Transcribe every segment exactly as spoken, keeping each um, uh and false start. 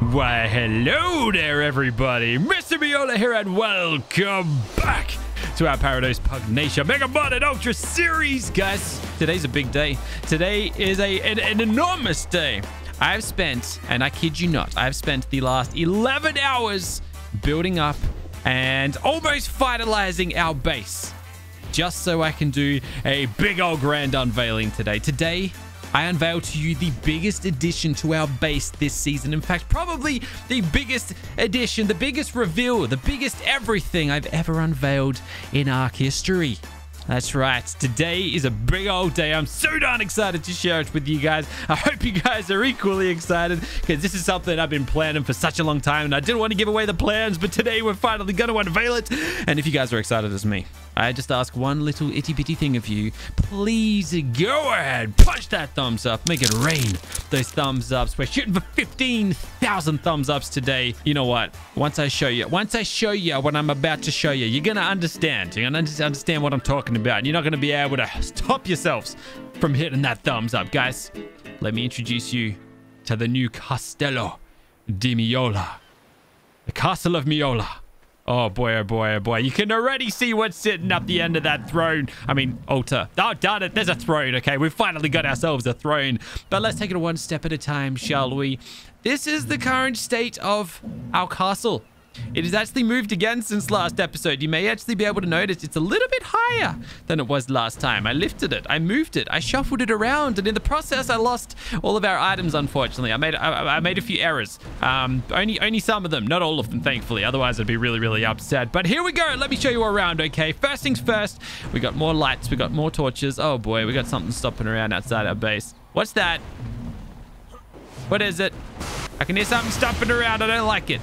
Why, hello there, everybody. Mister MEOLA here, and welcome back to our Paradise Pugnacia Mega Modern Ultra series, guys. Today's a big day. Today is a an, an enormous day. I've spent, and I kid you not, I've spent the last eleven hours building up and almost finalizing our base, just so I can do a big old grand unveiling today. Today, I unveil to you the biggest addition to our base this season. In fact, probably the biggest addition, the biggest reveal, the biggest everything I've ever unveiled in Ark history. That's right. Today is a big old day. I'm so darn excited to share it with you guys. I hope you guys are equally excited, because this is something I've been planning for such a long time, and I didn't want to give away the plans, but today we're finally going to unveil it. And if you guys are excited as me, I just ask one little itty bitty thing of you. Please go ahead, punch that thumbs up, make it rain. Those thumbs ups. We're shooting for fifteen thousand thumbs ups today. You know what? Once I show you, once I show you what I'm about to show you, you're going to understand. You're going to understand what I'm talking about. You're not going to be able to stop yourselves from hitting that thumbs up, guys. Let me introduce you to the new Castello di MEOLA. The Castle of MEOLA. Oh boy, oh boy, oh boy. You can already see what's sitting up the end of that throne. I mean, altar. Oh, darn it. There's a throne. Okay, we've finally got ourselves a throne. But let's take it one step at a time, shall we? This is the current state of our castle. It has actually moved again since last episode. You may actually be able to notice it's a little bit higher than it was last time. I lifted it, I moved it, I shuffled it around, and in the process, I lost all of our items, unfortunately. I made I, I made a few errors. Um, only, only some of them, not all of them, thankfully. Otherwise, I'd be really, really upset. But here we go. Let me show you around, okay? First things first, we got more lights, we got more torches. Oh, boy, we got something stopping around outside our base. What's that? What is it? I can hear something stomping around. I don't like it.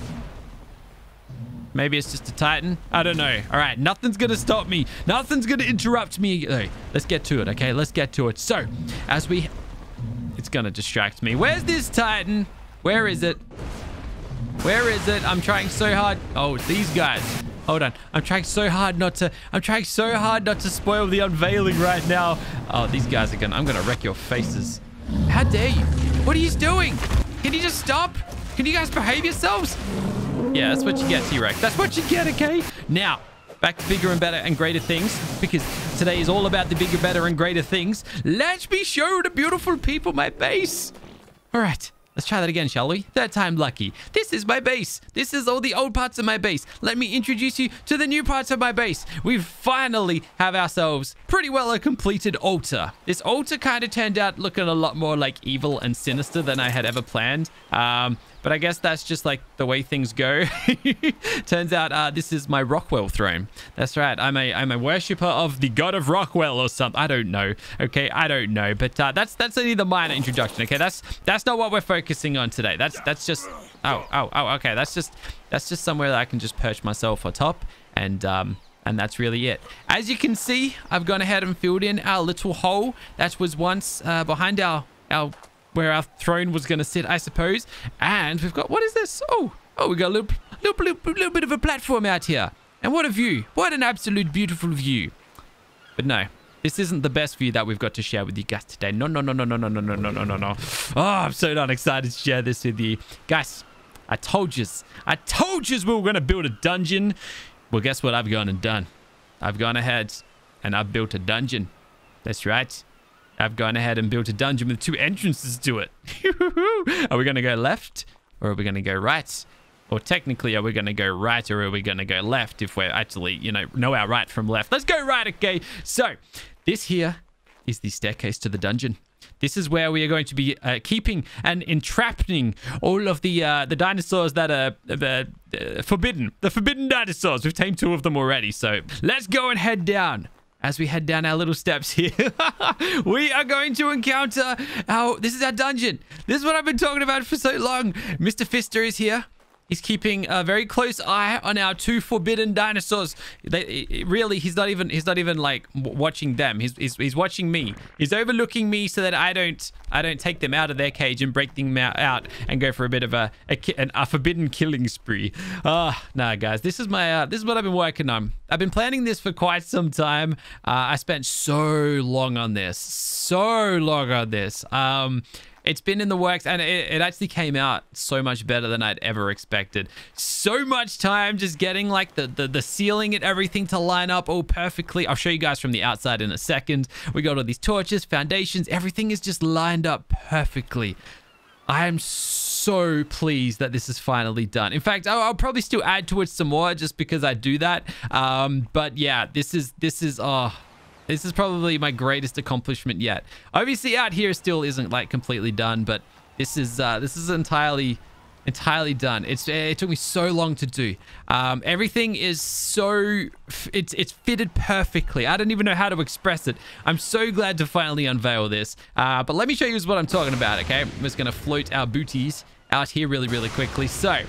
Maybe it's just a Titan. I don't know. All right. Nothing's going to stop me. Nothing's going to interrupt me. Hey, let's get to it. Okay. Let's get to it. So as we... It's going to distract me. Where's this Titan? Where is it? Where is it? I'm trying so hard. Oh, it's these guys. Hold on. I'm trying so hard not to... I'm trying so hard not to spoil the unveiling right now. Oh, these guys are going to... I'm going to wreck your faces. How dare you? What are you doing? Can you just stop? Can you guys behave yourselves? Yeah, that's what you get, T-Rex. That's what you get, okay? Now, back to bigger and better and greater things, because today is all about the bigger, better, and greater things. Let's be sure to beautiful people my base. All right, let's try that again, shall we? Third time lucky. This is my base. This is all the old parts of my base. Let me introduce you to the new parts of my base. We finally have ourselves pretty well a completed altar. This altar kind of turned out looking a lot more like evil and sinister than I had ever planned. Um... But I guess that's just like the way things go. Turns out uh, this is my Rockwell throne. That's right. I'm a I'm a worshiper of the god of Rockwell or something. I don't know. Okay, I don't know. But uh, that's that's only the minor introduction. Okay, that's that's not what we're focusing on today. That's that's just oh oh oh okay. That's just that's just somewhere that I can just perch myself on top, and um. And that's really it. As you can see, I've gone ahead and filled in our little hole that was once uh, behind our our. where our throne was going to sit, I suppose. And we've got... What is this? Oh, oh, we got a little, little, little, little bit of a platform out here. And what a view. What an absolute beautiful view. But no, this isn't the best view that we've got to share with you guys today. No, no, no, no, no, no, no, no, no, no, no, no. Oh, I'm so darn excited to share this with you. Guys, I told yous. I told yous we were going to build a dungeon. Well, guess what I've gone and done? I've gone ahead and I've built a dungeon. That's right. I've gone ahead and built a dungeon with two entrances to it. Are we going to go left, or are we going to go right? Or technically, are we going to go right, or are we going to go left if we're actually, you know, know our right from left? Let's go right, okay? So this here is the staircase to the dungeon. This is where we are going to be uh, keeping and entrapping all of the uh, the dinosaurs that are uh, uh, forbidden. The forbidden dinosaurs. We've tamed two of them already, so let's go and head down. As we head down our little steps here, we are going to encounter our... This is our dungeon. This is what I've been talking about for so long. Mister Fister is here. He's keeping a very close eye on our two forbidden dinosaurs. They, really, he's not even, he's not even like watching them. He's, he's, he's watching me. He's overlooking me so that I don't, I don't take them out of their cage and break them out and go for a bit of a, a, a forbidden killing spree. Ah, oh, nah, guys, this is my, uh, this is what I've been working on. I've been planning this for quite some time. Uh, I spent so long on this, so long on this. Um, It's been in the works, and it, it actually came out so much better than I'd ever expected. So much time just getting like the, the, the ceiling and everything to line up all perfectly. I'll show you guys from the outside in a second. We got all these torches, foundations, everything is just lined up perfectly. I am so pleased that this is finally done. In fact, I'll, I'll probably still add to it some more just because I do that. Um, but yeah, this is, this is, oh... This is probably my greatest accomplishment yet. Obviously, out here still isn't like completely done, but this is uh, this is entirely, entirely done. It's it took me so long to do. Um, everything is so it's it's fitted perfectly. I don't even know how to express it. I'm so glad to finally unveil this. Uh, but let me show you what I'm talking about. Okay, I'm just gonna float our booties out here really, really quickly. So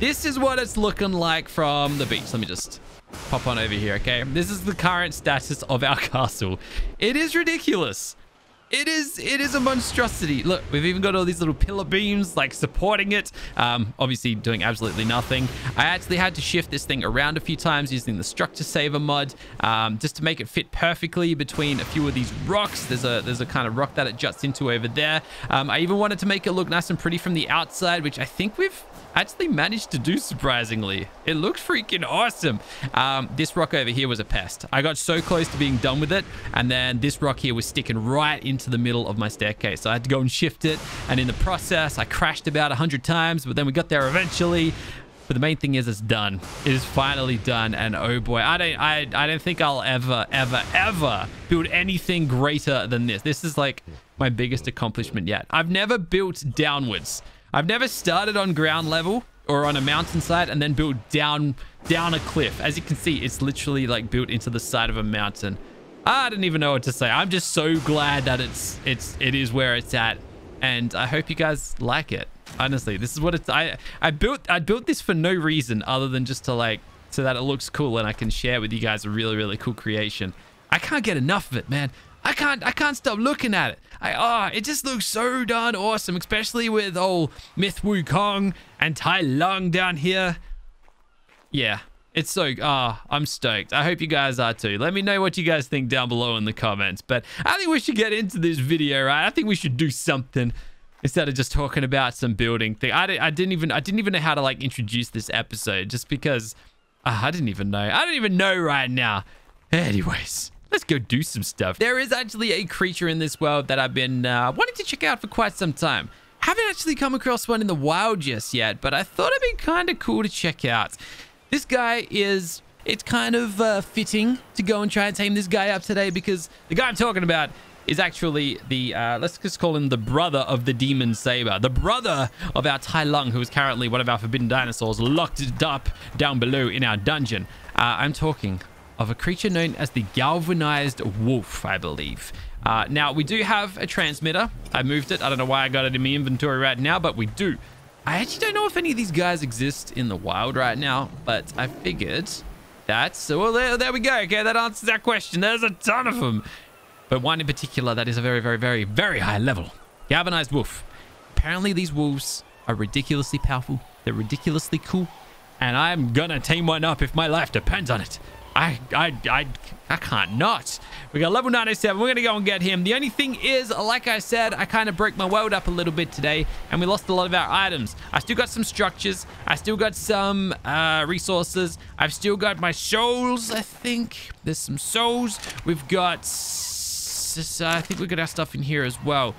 this is what it's looking like from the beach. Let me just pop on over here. Okay, this is the current status of our castle. It is ridiculous. It is it is a monstrosity. Look, we've even got all these little pillar beams like supporting it. Um, obviously doing absolutely nothing. I actually had to shift this thing around a few times using the structure saver mod um, just to make it fit perfectly between a few of these rocks. There's a there's a kind of rock that it juts into over there. Um, I even wanted to make it look nice and pretty from the outside, which I think we've actually managed to do surprisingly. It looks freaking awesome. Um, this rock over here was a pest. I got so close to being done with it, and then this rock here was sticking right into the middle of my staircase. So I had to go and shift it, and in the process I crashed about a hundred times, but then we got there eventually. But the main thing is it's done. It is finally done, and oh boy, I don't I, I don't think I'll ever ever ever build anything greater than this. This is like my biggest accomplishment yet. I've never built downwards. I've never started on ground level or on a mountainside and then built down down a cliff. As you can see, it's literally like built into the side of a mountain. I didn't even know what to say. I'm just so glad that it's it's it is where it's at, and I hope you guys like it. Honestly, this is what it's I I built I built this for no reason other than just to like so that it looks cool and I can share with you guys a really really cool creation. I can't get enough of it, man. I can't I can't stop looking at it. I ah, oh, it just looks so darn awesome, especially with old Myth Wukong and Tai Lung down here. Yeah, it's so ah, oh, I'm stoked. I hope you guys are too. Let me know what you guys think down below in the comments. But I think we should get into this video, right? I think we should do something instead of just talking about some building thing. I, I didn't even I didn't even know how to like introduce this episode just because uh, I didn't even know. I don't even know right now. Anyways. Let's go do some stuff. There is actually a creature in this world that I've been uh, wanting to check out for quite some time. Haven't actually come across one in the wild just yet, but I thought it'd be kind of cool to check out. This guy is, it's kind of uh, fitting to go and try and tame this guy up today because the guy I'm talking about is actually the, uh, let's just call him the brother of the Demon Saber. The brother of our Tai Lung, who is currently one of our forbidden dinosaurs locked up down below in our dungeon. Uh, I'm talking of a creature known as the galvanized wolf, I believe. Uh, now, we do have a transmitter. I moved it. I don't know why I got it in my inventory right now, but we do. I actually don't know if any of these guys exist in the wild right now, but I figured that. So, well, there, there we go. Okay, that answers that question. There's a ton of them. But one in particular that is a very, very, very, very high level. Galvanized wolf. Apparently, these wolves are ridiculously powerful. They're ridiculously cool. And I'm gonna tame one up if my life depends on it. I, I, I, I can't not. We got level nine oh seven. We're going to go and get him. The only thing is, like I said, I kind of broke my world up a little bit today, and we lost a lot of our items. I still got some structures. I still got some uh, resources. I've still got my souls, I think. There's some souls. We've got... Uh, I think we got our stuff in here as well.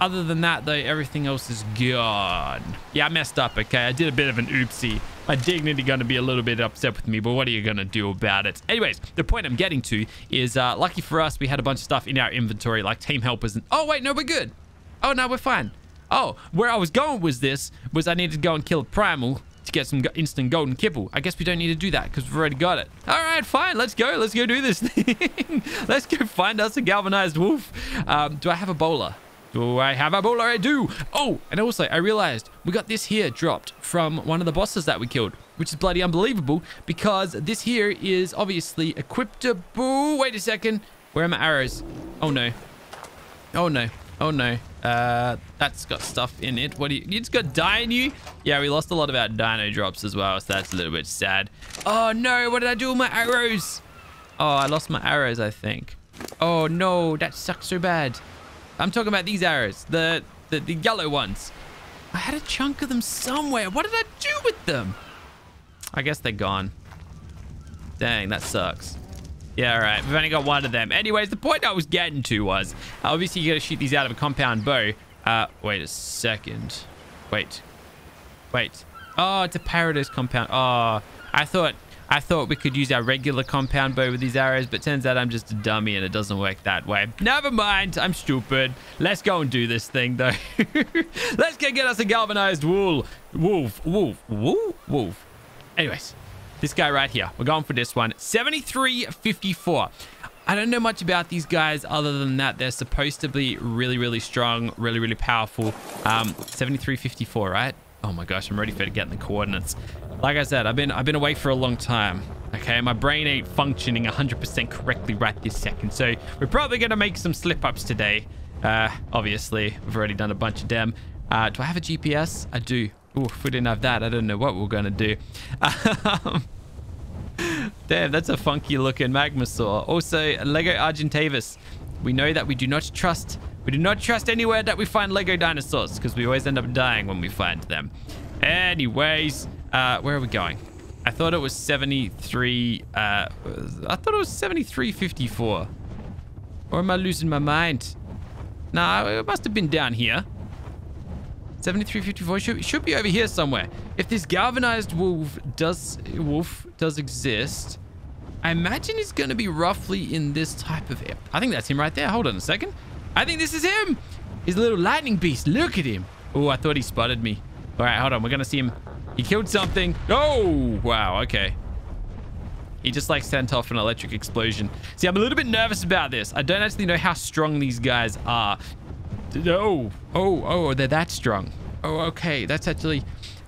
Other than that, though, everything else is gone. Yeah, I messed up, okay? I did a bit of an oopsie. My dignity going to be a little bit upset with me, but what are you going to do about it? Anyways, the point I'm getting to is, uh, lucky for us, we had a bunch of stuff in our inventory, like team helpers and... Oh, wait, no, we're good. Oh, no, we're fine. Oh, where I was going with this was I needed to go and kill a primal to get some instant golden kibble. I guess we don't need to do that because we've already got it. All right, fine. Let's go. Let's go do this thing. Let's go find us a galvanized wolf. Um, do I have a bowler? Do I have a bowler? I do. Oh, and also I realized we got this here dropped from one of the bosses that we killed, which is bloody unbelievable because this here is obviously equipable. Wait a second. Where are my arrows? Oh, no. Oh, no. Oh, no. Uh, that's got stuff in it. What do you... It's got dye in you? Yeah, we lost a lot of our dino drops as well, so that's a little bit sad. Oh, no. What did I do with my arrows? Oh, I lost my arrows, I think. Oh, no. That sucks so bad. I'm talking about these arrows. The The, the yellow ones. I had a chunk of them somewhere. What did I do with them? I guess they're gone. Dang, that sucks. Yeah, all right. We've only got one of them. Anyways, the point I was getting to was, obviously, you got to shoot these out of a compound bow. Uh, wait a second. Wait. Wait. Oh, it's a Paradise compound. Oh, I thought... I thought we could use our regular compound bow with these arrows, but turns out I'm just a dummy and it doesn't work that way. Never mind. I'm stupid. Let's go and do this thing, though. Let's go get us a galvanized wool. Wolf. Wolf. Wolf. Wolf. Anyways, this guy right here. We're going for this one. seventy-three fifty-four. I don't know much about these guys other than that they're supposed to be really, really strong, really, really powerful. Um, seventy-three fifty-four, right? Oh my gosh, I'm ready for getting the coordinates. Like I said, I've been I've been away for a long time. Okay, my brain ain't functioning one hundred percent correctly right this second. So we're probably gonna make some slip-ups today. Uh, obviously, we've already done a bunch of them. Uh, do I have a G P S? I do. Oh, if we didn't have that, I don't know what we're gonna do. Um, damn, that's a funky-looking Magmasaur. Also, Lego Argentavis. We know that we do not trust. We do not trust anywhere that we find Lego dinosaurs because we always end up dying when we find them. Anyways. Uh, where are we going? I thought it was seventy-three. Uh, I thought it was seventy-three fifty-four. Or am I losing my mind? Nah, it must have been down here. seventy-three fifty-four should, should be over here somewhere. If this galvanized wolf does wolf does exist, I imagine it's going to be roughly in this type of. I think that's him right there. Hold on a second. I think this is him. His little lightning beast. Look at him. Oh, I thought he spotted me. All right, hold on. We're going to see him. He killed something. Oh, wow. Okay. He just like sent off an electric explosion. See, I'm a little bit nervous about this. I don't actually know how strong these guys are. Oh, oh, oh, they're that strong. Oh, okay. That's actually,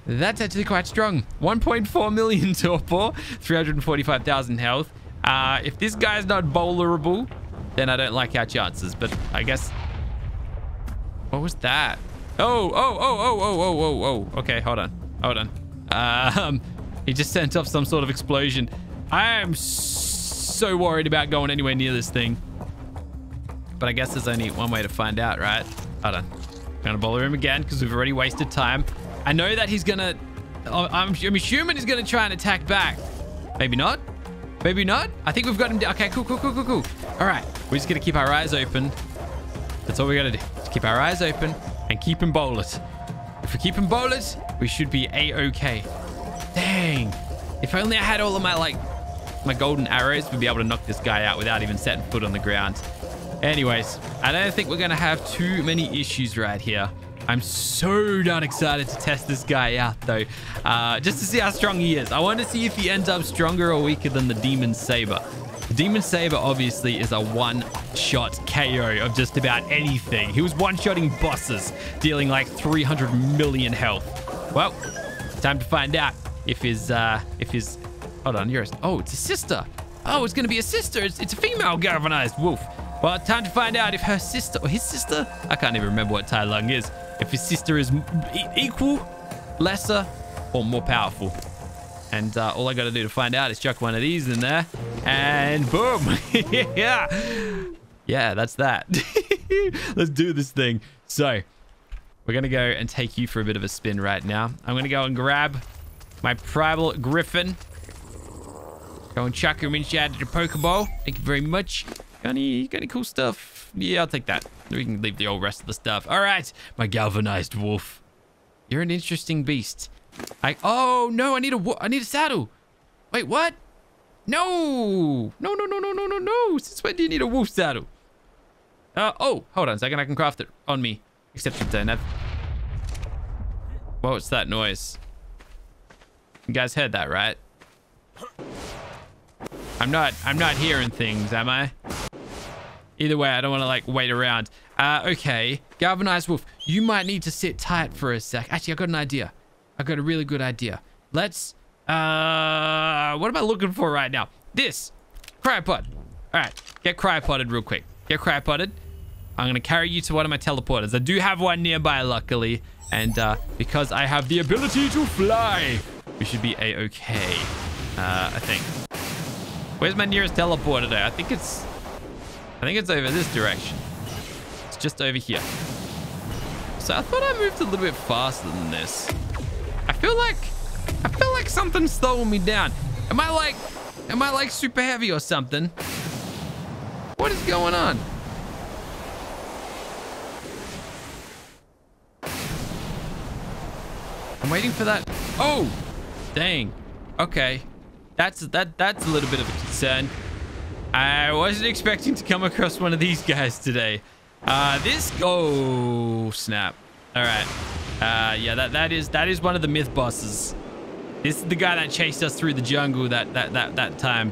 that's actually quite strong. one point four million torpor, three hundred forty-five thousand health. Uh, if this guy's not bowlerable, then I don't like our chances, but I guess. What was that? Oh, oh, oh, oh, oh, oh, oh, oh. Okay, hold on. Hold on. Um, he just sent off some sort of explosion. I am so worried about going anywhere near this thing. But I guess there's only one way to find out, right? Hold on. I'm going to bother him again because we've already wasted time. I know that he's going to... I'm assuming he's going to try and attack back. Maybe not. Maybe not. I think we've got him down. Okay, cool, cool, cool, cool, cool. All right. We're just going to keep our eyes open. That's all we got to do. Just keep our eyes open and keep him bowled. If we keep him bowled, we should be A-okay. Dang. If only I had all of my, like, my golden arrows, we'd be able to knock this guy out without even setting foot on the ground. Anyways, I don't think we're going to have too many issues right here. I'm so darn excited to test this guy out, though, uh, just to see how strong he is. I want to see if he ends up stronger or weaker than the Demon Saber. The Demon Saber, obviously, is a one-shot K O of just about anything. He was one-shotting bosses, dealing like three hundred million health. Well, time to find out if his, uh, if his... Hold on, you're a... Oh, it's a sister. Oh, it's going to be a sister. It's, it's a female galvanized wolf. Well, time to find out if her sister... Or his sister? I can't even remember what Tai Lung is. If his sister is equal, lesser, or more powerful. And uh, all I got to do to find out is chuck one of these in there. And boom. Yeah. Yeah, that's that. Let's do this thing. So we're going to go and take you for a bit of a spin right now. I'm going to go and grab my tribal griffin. Go and chuck him inside the Pokeball. Thank you very much. Got any, got any cool stuff? Yeah, I'll take that. We can leave the old rest of the stuff. All right. My galvanized wolf. You're an interesting beast. I, oh, no, I need a, I need a saddle. Wait, what? No, no, no, no, no, no, no, no. Since when do you need a wolf saddle? Uh, oh, hold on a second. I can craft it on me. Except I don't have... What was that noise? You guys heard that, right? I'm not, I'm not hearing things, am I? Either way, I don't want to, like, wait around. Uh, okay. Galvanized wolf. You might need to sit tight for a sec. Actually, I got an idea. I got a really good idea. Let's... Uh, what am I looking for right now? This cryopod. All right, get cryopodded real quick. Get cryopodded. I'm gonna carry you to one of my teleporters. I do have one nearby, luckily, and uh, because I have the ability to fly, we should be a-okay. Uh, I think. Where's my nearest teleporter? Though? I think it's, I think it's over this direction. It's just over here. So I thought I moved a little bit faster than this. I feel like, I feel like something's slowing me down. Am I like, am I like super heavy or something? What is going on? I'm waiting for that. Oh, dang. Okay. That's, that, that's a little bit of a concern. I wasn't expecting to come across one of these guys today. Uh, this, oh, snap. All right. Uh, yeah, that, that is, that is one of the myth bosses. This is the guy that chased us through the jungle that, that, that, that time.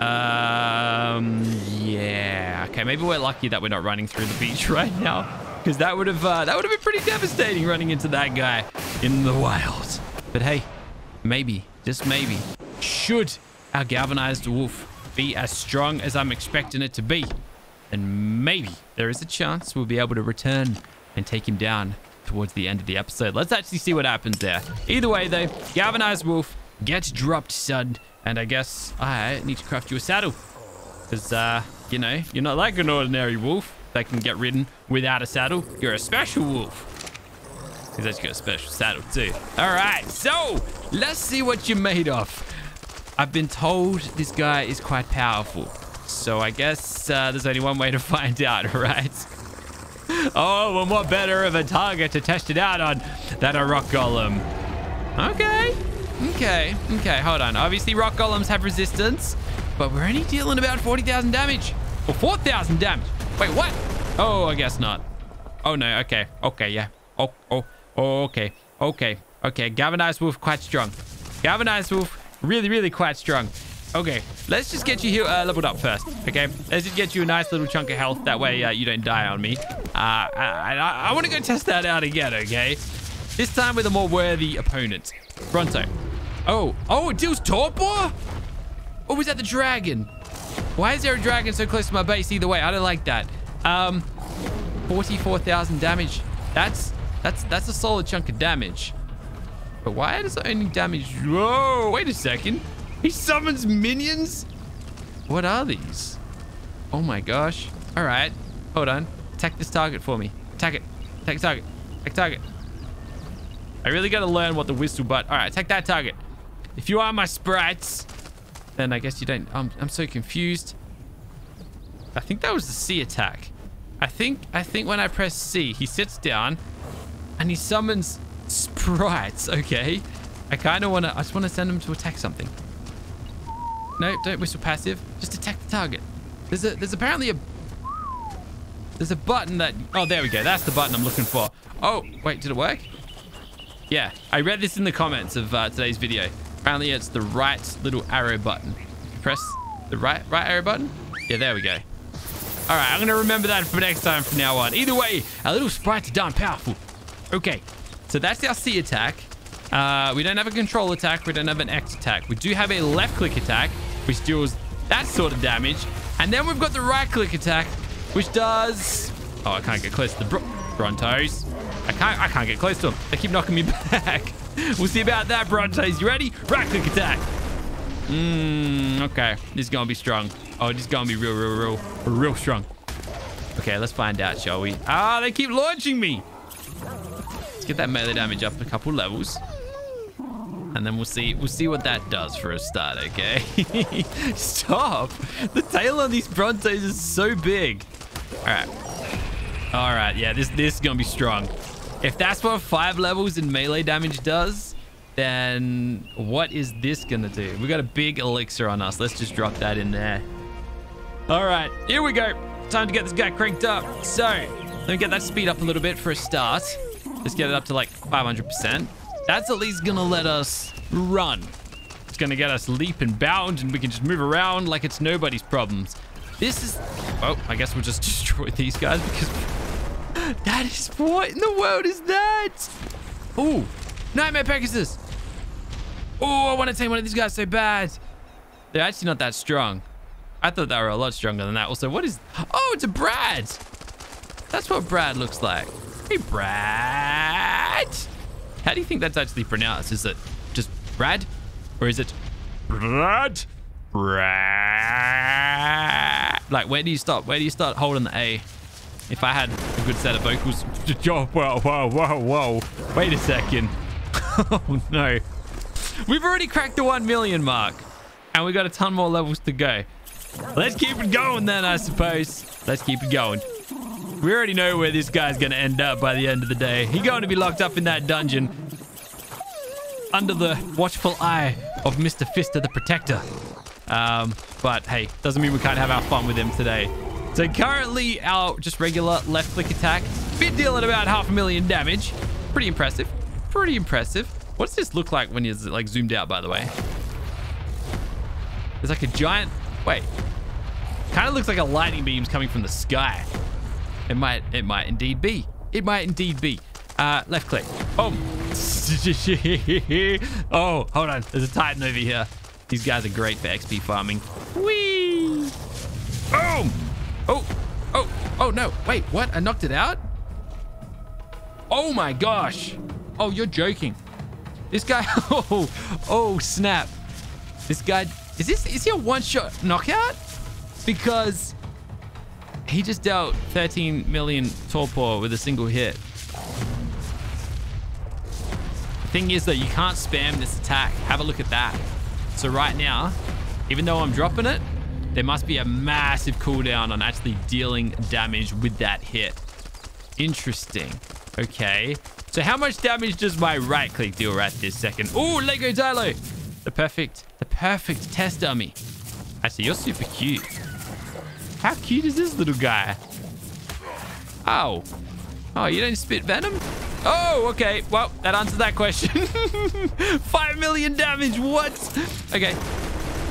Um, yeah. Okay. Maybe we're lucky that we're not running through the beach right now, because that would have, uh, that would have been pretty devastating running into that guy in the wild. But hey, maybe, just maybe, should our galvanized wolf be as strong as I'm expecting it to be, and maybe there is a chance we'll be able to return and take him down towards the end of the episode. Let's actually see what happens there. Either way though, galvanized wolf gets dropped, son, and I guess I need to craft you a saddle, because uh you know, you're not like an ordinary wolf that can get ridden without a saddle. You're a special wolf. He's actually got a special saddle too. All right, so let's see what you're made of. I've been told this guy is quite powerful, so I guess uh, there's only one way to find out, right? Oh, and what better of a target to test it out on than a rock golem? Okay, okay, okay, hold on. Obviously, rock golems have resistance, but we're only dealing about forty thousand damage, or four thousand damage. Wait, what? Oh, I guess not. Oh, no, okay, okay, yeah. Oh, oh, oh, okay, okay, okay. Galvanized wolf, quite strong. Galvanized wolf. Really, really quite strong. Okay, let's just get you here uh, leveled up first. Okay, let's just get you a nice little chunk of health. That way uh, you don't die on me. Uh, I, I, I want to go test that out again, okay? This time with a more worthy opponent. Bronto. Oh, oh, it deals torpor? Or was that the dragon? Why is there a dragon so close to my base? Either way, I don't like that. Um, forty-four thousand damage. That's, that's, that's a solid chunk of damage. But why does it only damage? Whoa, wait a second. He summons minions? What are these? Oh my gosh. All right, hold on. Attack this target for me. Attack it. Attack target. Attack target. I really got to learn what the whistle butt. All right, attack that target. If you are my sprites, then I guess you don't. I'm, I'm so confused. I think that was the C attack. I think, I think when I press C, he sits down and he summons sprites. Okay, I kind of want to, I just want to send them to attack something. No, don't whistle passive, just attack the target. There's a, there's apparently a, there's a button that, oh, there we go. That's the button I'm looking for. Oh, wait, did it work? Yeah, I read this in the comments of uh, today's video. Apparently it's the right little arrow button. Press the right, right arrow button. Yeah, there we go. All right, I'm going to remember that for next time from now on. Either way, our little sprites are darn powerful. Okay. So that's our C attack. Uh, we don't have a control attack. We don't have an X attack. We do have a left click attack, which deals that sort of damage. And then we've got the right click attack, which does... Oh, I can't get close to the bro Brontos. I can't, I can't get close to them. They keep knocking me back. We'll see about that, Brontos. You ready? Right click attack. Mmm, okay. This is going to be strong. Oh, this is going to be real, real, real, real strong. Okay, let's find out, shall we? Ah, they keep launching me. Get that melee damage up a couple levels, and then we'll see we'll see what that does for a start. Okay. Stop, the tail on these Brontos is so big. All right, all right, yeah, this this is gonna be strong. If that's what five levels in melee damage does, then what is this gonna do? We got a big elixir on us. Let's just drop that in there. All right, here we go. Time to get this guy cranked up. So let me get that speed up a little bit for a start. Let's get it up to like five hundred percent. That's at least gonna let us run. It's gonna get us leap and bound, and we can just move around like it's nobody's problems. This is, oh, I guess we'll just destroy these guys, because that is, what in the world is that? Oh, Nightmare Pegasus. Oh, I want to take one of these guys so bad. They're actually not that strong. I thought they were a lot stronger than that. Also, what is, oh, it's a Brad. That's what Brad looks like. Hey, Brad. How do you think that's actually pronounced? Is it just Brad, or is it Brad? Brad. Like, where do you stop? Where do you start holding the A? If I had good set of vocals. Whoa, whoa, whoa, whoa. Wait a second. Oh, no. We've already cracked the one million mark. And we got a ton more levels to go. Let's keep it going then, I suppose. Let's keep it going. We already know where this guy's going to end up by the end of the day. He's going to be locked up in that dungeon under the watchful eye of Mister Fister the Protector. Um, but hey, doesn't mean we can't have our fun with him today. So currently our just regular left click attack, bit dealing about half a million damage. Pretty impressive. Pretty impressive. What's this look like when you're like zoomed out, by the way? There's like a giant, wait, kind of looks like a lightning beam's coming from the sky. It might, it might indeed be. It might indeed be. Uh, left click. Oh, oh, hold on. There's a Titan over here. These guys are great for X P farming. Whee! Oh! Oh! Oh! Oh, no. Wait, what? I knocked it out? Oh, my gosh. Oh, you're joking. This guy... Oh, oh, snap. This guy... Is this... Is he a one-shot knockout? Because he just dealt thirteen million torpor with a single hit. The thing is, though, you can't spam this attack. Have a look at that. So right now, even though I'm dropping it, there must be a massive cooldown on actually dealing damage with that hit. Interesting. Okay. So how much damage does my right click deal right this second? Ooh, Lego Dilo. The perfect, the perfect test dummy. Actually, you're super cute. How cute is this little guy? Oh. Oh, you don't spit venom? Oh, okay. Well, that answered that question. Five million damage. What? Okay.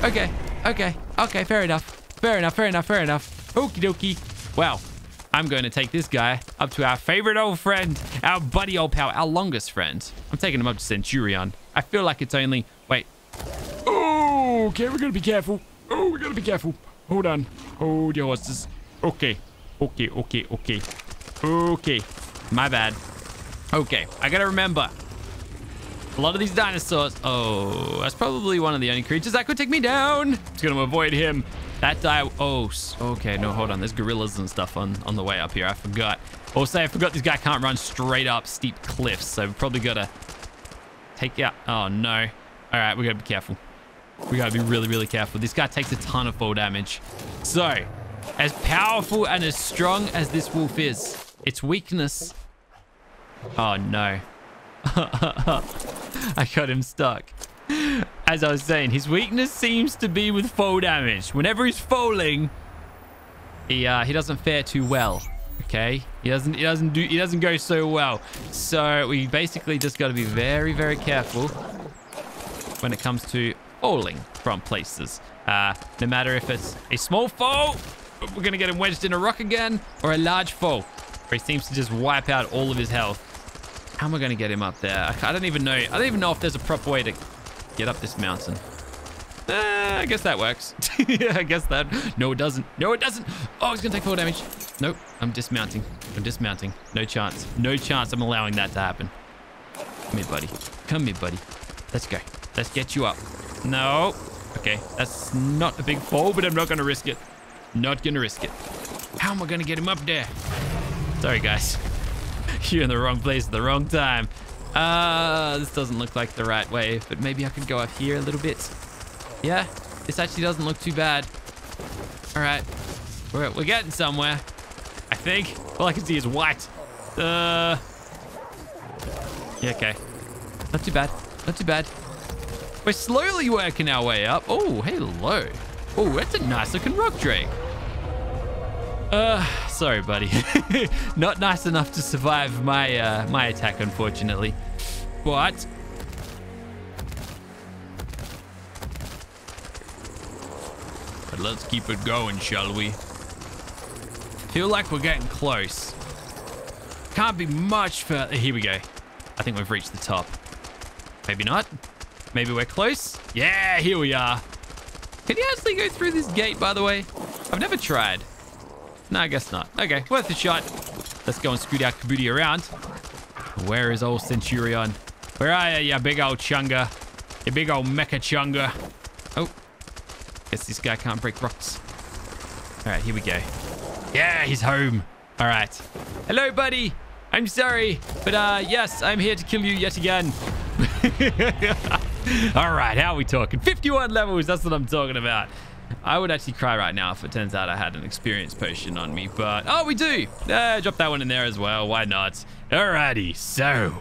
Okay. Okay. Okay. Fair enough. Fair enough. Fair enough. Fair enough. Okie dokie. Wow. I'm going to take this guy up to our favorite old friend, our buddy old pal, our longest friend. I'm taking him up to Centurion. I feel like it's only... Wait. Oh, okay. We're going to be careful. Oh, we're going to be careful. Hold on. Hold your horses. Okay. Okay. Okay. Okay. Okay. My bad. Okay, I gotta remember a lot of these dinosaurs. Oh, that's probably one of the only creatures that could take me down. It's gonna avoid him. That die. Oh, okay. No, hold on. There's gorillas and stuff on on the way up here. I forgot. Also, I forgot this guy can't run straight up steep cliffs, so we've probably gotta take out. Oh no. All right, we gotta be careful. We gotta be really, really careful. This guy takes a ton of fall damage. So, as powerful and as strong as this wolf is, its weakness. Oh no. I got him stuck. As I was saying, his weakness seems to be with fall damage. Whenever he's falling, he uh he doesn't fare too well. Okay? He doesn't he doesn't do he doesn't go so well. So we basically just gotta be very, very careful when it comes to falling from places. Uh no matter if it's a small fall, we're gonna get him wedged in a rock again, or a large fall. Where he seems to just wipe out all of his health. How am I going to get him up there? I don't even know. I don't even know if there's a proper way to get up this mountain. Uh, I guess that works. I guess that. No, it doesn't. No, it doesn't. Oh, he's going to take fall damage. Nope. I'm dismounting. I'm dismounting. No chance. No chance I'm allowing that to happen. Come here, buddy. Come here, buddy. Let's go. Let's get you up. No. Okay. That's not a big fall, but I'm not going to risk it. Not going to risk it. How am I going to get him up there? Sorry, guys. You're in the wrong place at the wrong time. Uh, this doesn't look like the right way, but maybe I could go up here a little bit. Yeah, this actually doesn't look too bad. All right. We're, we're getting somewhere, I think. All I can see is white. Uh, yeah, okay. Not too bad. Not too bad. We're slowly working our way up. Oh, hello. Oh, that's a nice-looking rock drake. Uh, sorry, buddy. Not nice enough to survive my uh, my attack, unfortunately. But but let's keep it going, shall we? Feel like we're getting close. Can't be much further. Here we go. I think we've reached the top. Maybe not. Maybe we're close. Yeah, here we are. Can you actually go through this gate, by the way? I've never tried. No, I guess not. Okay, worth a shot. Let's go and scoot our kabooty around. Where is old Centurion? Where are you, you big old chunga? You big old mecha chunga. Oh, guess this guy can't break rocks. All right, here we go. Yeah, he's home. All right. Hello, buddy. I'm sorry, but uh, yes, I'm here to kill you yet again. All right, how are we talking? fifty-one levels, that's what I'm talking about. I would actually cry right now if it turns out I had an experience potion on me, but... Oh, we do! Uh, drop that one in there as well. Why not? Alrighty, so...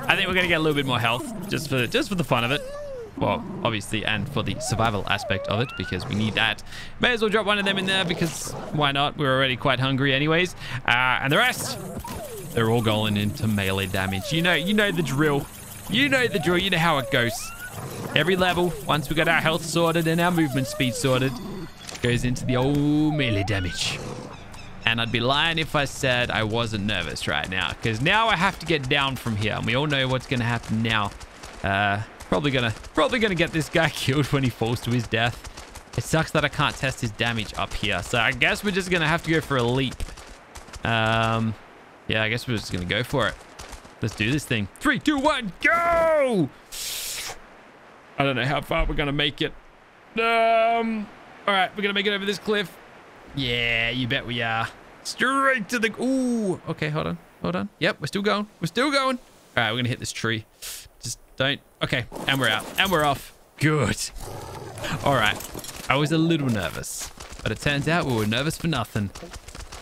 I think we're going to get a little bit more health just for just for the fun of it. Well, obviously, and for the survival aspect of it, because we need that. May as well drop one of them in there, because why not? We're already quite hungry anyways. Uh, and the rest, they're all going into melee damage. You know, you know the drill. You know the drill. You know how it goes. Every level, once we got our health sorted and our movement speed sorted, goes into the old melee damage. And I'd be lying if I said I wasn't nervous right now, because now I have to get down from here, and we all know what's going to happen now. Uh, probably gonna, probably gonna get this guy killed when he falls to his death. It sucks that I can't test his damage up here, so I guess we're just gonna have to go for a leap. Um, yeah, I guess we're just gonna go for it. Let's do this thing. Three, two, one, go! I don't know how far we're gonna make it. Um, all right, we're gonna make it over this cliff. Yeah, you bet we are. Straight to the... Ooh, okay, hold on, hold on. Yep, we're still going, we're still going. All right, we're gonna hit this tree. Just don't... Okay, and we're out, and we're off. Good. All right, I was a little nervous, but it turns out we were nervous for nothing.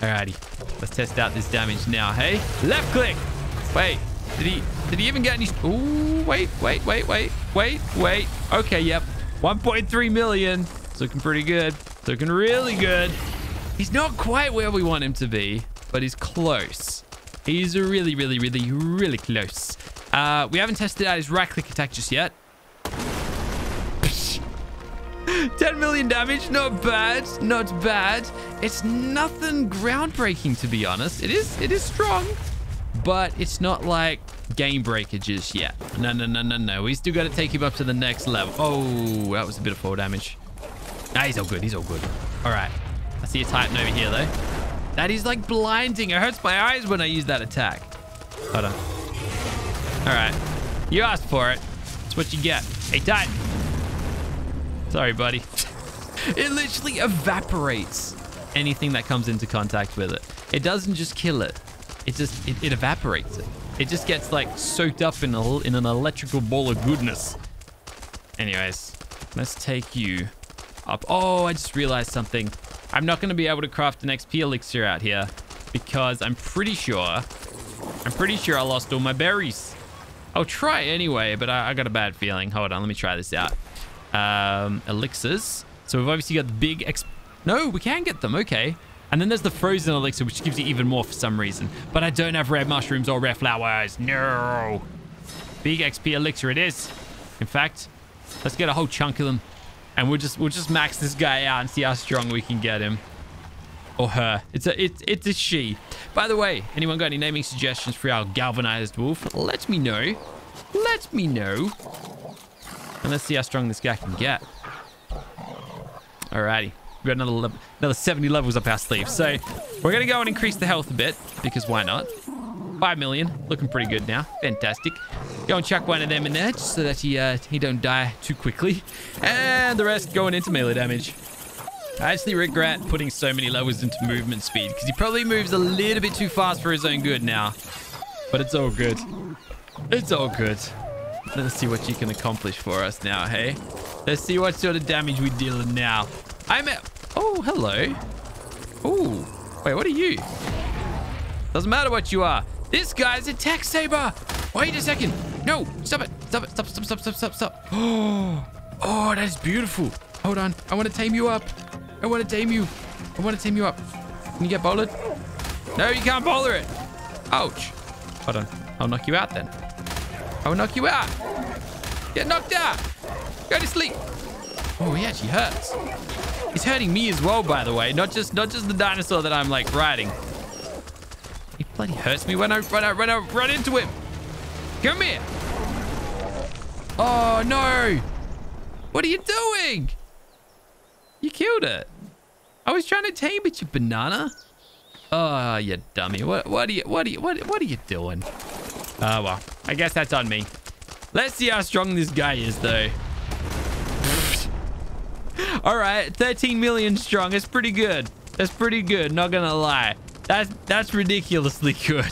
All righty, let's test out this damage now, hey? Left click! Wait, did he... Did he even get any... Ooh, wait, wait, wait, wait, wait, wait. Okay, yep. one point three million. It's looking pretty good. It's looking really good. He's not quite where we want him to be, but he's close. He's really, really, really, really close. Uh, we haven't tested out his right-click attack just yet. ten million damage. Not bad. Not bad. It's nothing groundbreaking, to be honest. It is, it is strong, but it's not like... game breakages yet. No, no, no, no, no. We still got to take him up to the next level. Oh, that was a bit of fall damage. Ah, he's all good. He's all good. All right. I see a Titan over here, though. That is, like, blinding. It hurts my eyes when I use that attack. Hold on. All right. You asked for it. That's what you get. Hey, Titan. Sorry, buddy. It literally evaporates anything that comes into contact with it. It doesn't just kill it. It just, it, it evaporates it. It just gets, like, soaked up in a, in an electrical ball of goodness. Anyways, let's take you up. Oh, I just realized something. I'm not going to be able to craft an X P elixir out here because I'm pretty sure, I'm pretty sure I lost all my berries. I'll try anyway, but I, I got a bad feeling. Hold on, let me try this out. Um, elixirs. So we've obviously got the big X P. No, we can get them. Okay. And then there's the frozen elixir, which gives you even more for some reason. But I don't have rare mushrooms or rare flowers. No. Big X P elixir it is. In fact, let's get a whole chunk of them. And we'll just we'll just max this guy out and see how strong we can get him. Or her. It's a it's it's a she. By the way, anyone got any naming suggestions for our galvanized wolf? Let me know. Let me know. And let's see how strong this guy can get. Alrighty. We've got another level, another seventy levels up our sleeve. So we're going to go and increase the health a bit, because why not? five million. Looking pretty good now. Fantastic. Go and chuck one of them in there, just so that he, uh, he don't die too quickly. And the rest going into melee damage. I actually regret putting so many levels into movement speed, because he probably moves a little bit too fast for his own good now. But it's all good. It's all good. Let's see what you can accomplish for us now, hey? Let's see what sort of damage we're dealing now. I'm at... Oh, hello. Oh, wait, what are you? Doesn't matter what you are. This guy's a tech saber. Wait a second. No, stop it. Stop it. Stop, stop, stop, stop, stop, stop. Oh, oh, that's beautiful. Hold on. I want to tame you up. I want to tame you. I want to tame you up. Can you get bowlered? No, you can't bowler it. Ouch. Hold on. I'll knock you out then. I'll knock you out. Get knocked out. Go to sleep. Oh, he actually hurts. He's hurting me as well, by the way. Not just not just the dinosaur that I'm, like, riding. He bloody hurts me when I run out, run out, run into him. Come here. Oh, no. What are you doing? You killed it. I was trying to tame it, you banana. Oh, you dummy. What what are you what are you what what are you doing? Oh, uh, well, I guess that's on me. Let's see how strong this guy is, though. All right, thirteen million strong. That's pretty good. That's pretty good. Not gonna lie. That's, that's ridiculously good.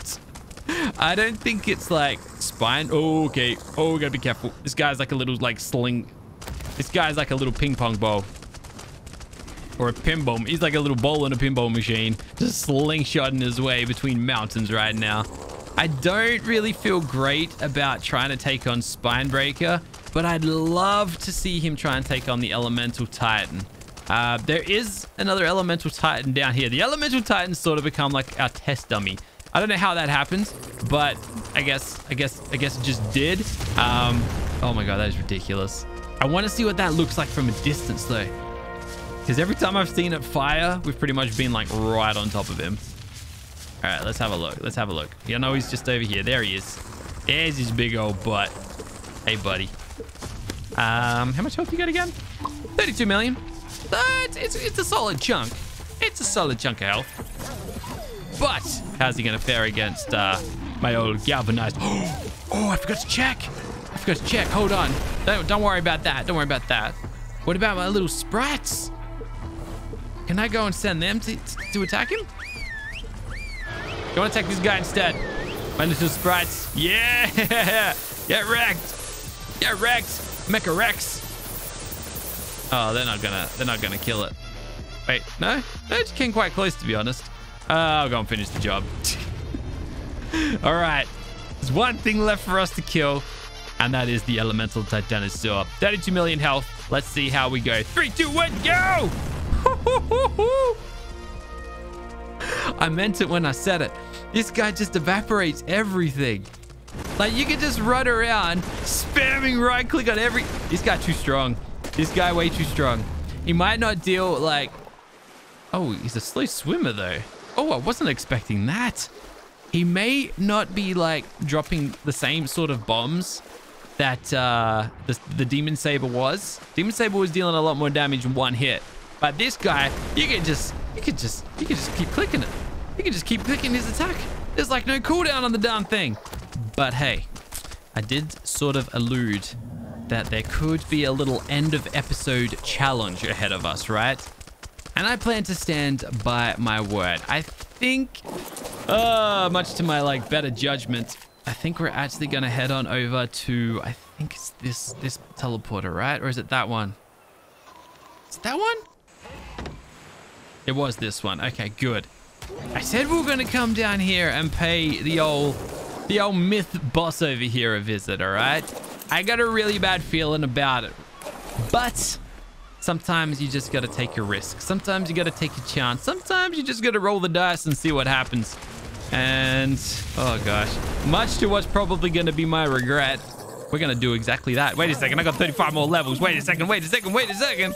I don't think it's like spine. Oh, okay. Oh, we gotta be careful. This guy's like a little like sling. This guy's like a little ping pong ball. Or a pinball. He's like a little bowl in a pinball machine. Just slingshotting his way between mountains right now. I don't really feel great about trying to take on Spinebreaker, but I'd love to see him try and take on the Elemental Titan. Uh, there is another Elemental Titan down here. The Elemental Titans sort of become like our test dummy. I don't know how that happens, but I guess, I guess, I guess it just did. Um, oh my God, that is ridiculous. I want to see what that looks like from a distance though. Because every time I've seen it fire, we've pretty much been like right on top of him. All right, let's have a look. Let's have a look. Yeah, no, he's just over here. There he is. There's his big old butt. Hey, buddy. Um, how much health you got again? thirty-two million. But it's, it's a solid chunk. It's a solid chunk of health. But how's he going to fare against uh, my old galvanized... Oh, I forgot to check. I forgot to check. Hold on. Don't, don't worry about that. Don't worry about that. What about my little sprats? Can I go and send them to, to attack him? Go and attack this guy instead. My little sprites. Yeah! Get wrecked! Get wrecked! Mecha Rex! Oh, they're not gonna they're not gonna kill it. Wait, no? They just came quite close to be honest. Uh, I'll go and finish the job. Alright. There's one thing left for us to kill, and that is the Elemental Titanosaur. thirty-two million health. Let's see how we go. three, two, one, go! I meant it when I said it. This guy just evaporates everything. Like you could just run around spamming right click on every... This guy too strong. This guy way too strong. He might not deal like... Oh, he's a slow swimmer though. Oh, I wasn't expecting that. He may not be like dropping the same sort of bombs that uh, the, the Demon Saber was. Demon Saber was dealing a lot more damage in one hit. But this guy, you can just, you can just, you can just keep clicking it. You can just keep clicking his attack. There's like no cooldown on the darn thing. But hey, I did sort of allude that there could be a little end of episode challenge ahead of us, right? And I plan to stand by my word. I think, uh, much to my like better judgment, I think we're actually gonna head on over to, I think it's this, this teleporter, right? Or is it that one? Is it that one? It was this one. Okay, good. I said we we're gonna come down here and pay the old the old myth boss over here a visit, all right? I got a really bad feeling about it. But sometimes you just gotta take a risk. Sometimes you gotta take a chance. Sometimes you just gotta roll the dice and see what happens. And oh gosh. Much to what's probably gonna be my regret, we're gonna do exactly that. Wait a second, I got thirty-five more levels. Wait a second, wait a second, wait a second.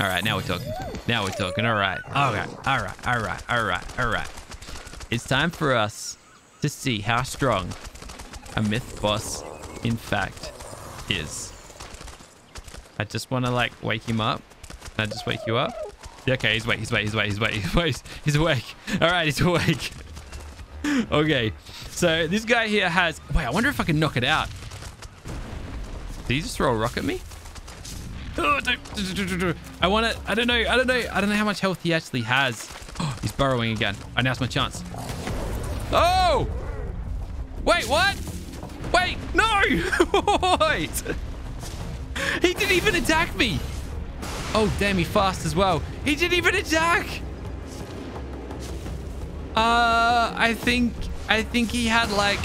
All right, now we're talking. Now we're talking. All right. All right. All right. All right. All right. All right. It's time for us to see how strong a myth boss, in fact, is. I just want to like wake him up. Can I just wake you up? Yeah, okay, he's awake. He's awake. He's awake. He's awake. He's awake. He's awake. All right, he's awake. Okay. So this guy here has... Wait, I wonder if I can knock it out. Did he just throw a rock at me? Oh, I want to... I don't know. I don't know. I don't know how much health he actually has. Oh, he's burrowing again. Oh, now's my chance. Oh! Wait, what? Wait, no! Wait! He didn't even attack me. Oh, damn, he fast as well. He didn't even attack. Uh, I think... I think he had like...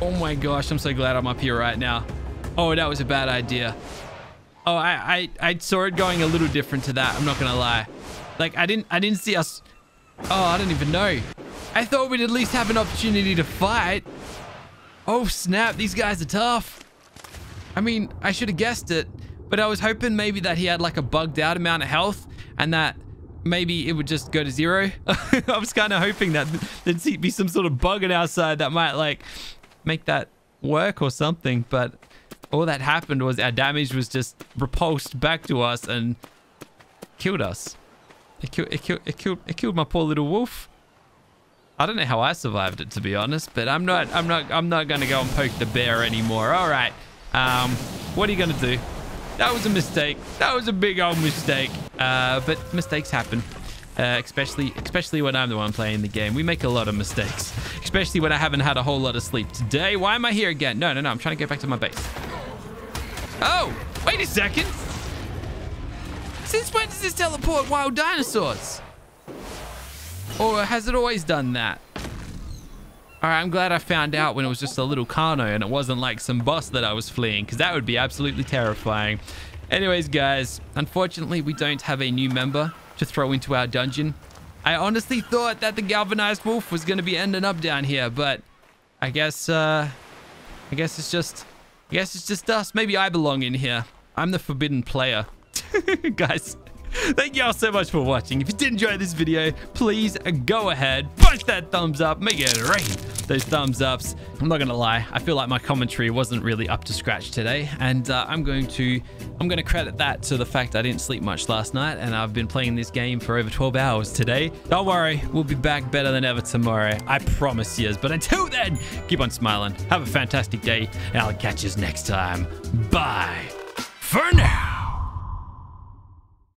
Oh my gosh, I'm so glad I'm up here right now. Oh, that was a bad idea. Oh, I, I I saw it going a little different to that. I'm not gonna lie. Like I didn't I didn't see us. Oh, I don't even know. I thought we'd at least have an opportunity to fight. Oh snap! These guys are tough. I mean, I should have guessed it, but I was hoping maybe that he had like a bugged out amount of health and that maybe it would just go to zero. I was kind of hoping that there'd be some sort of bug on our side that might like make that work or something, but. All that happened was our damage was just repulsed back to us and killed us. It killed, it killed, it killed, it killed my poor little wolf. I don't know how I survived it, to be honest, but I'm not, I'm not, I'm not going to go and poke the bear anymore. All right. Um, what are you going to do? That was a mistake. That was a big old mistake. Uh, but mistakes happen. uh, especially especially when I'm the one playing the game. We make a lot of mistakes, especially when I haven't had a whole lot of sleep today. Why am I here again? No, no, no. I'm trying to get back to my base. Oh, wait a second. Since when does this teleport wild dinosaurs? Or has it always done that? All right, I'm glad I found out when it was just a little Kano and it wasn't like some boss that I was fleeing, because that would be absolutely terrifying. Anyways, guys, unfortunately, we don't have a new member to throw into our dungeon. I honestly thought that the galvanized wolf was going to be ending up down here, but I guess, uh, I guess it's just, I guess it's just us. Maybe I belong in here. I'm the forbidden player. Guys, thank y'all so much for watching. If you did enjoy this video, please go ahead, punch that thumbs up, make it rain those thumbs ups. I'm not gonna lie, I feel like my commentary wasn't really up to scratch today, and uh, I'm going to I'm gonna credit that to the fact I didn't sleep much last night, and I've been playing this game for over twelve hours today. Don't worry, we'll be back better than ever tomorrow, I promise you. But until then, keep on smiling, have a fantastic day, and I'll catch you next time. Bye for now.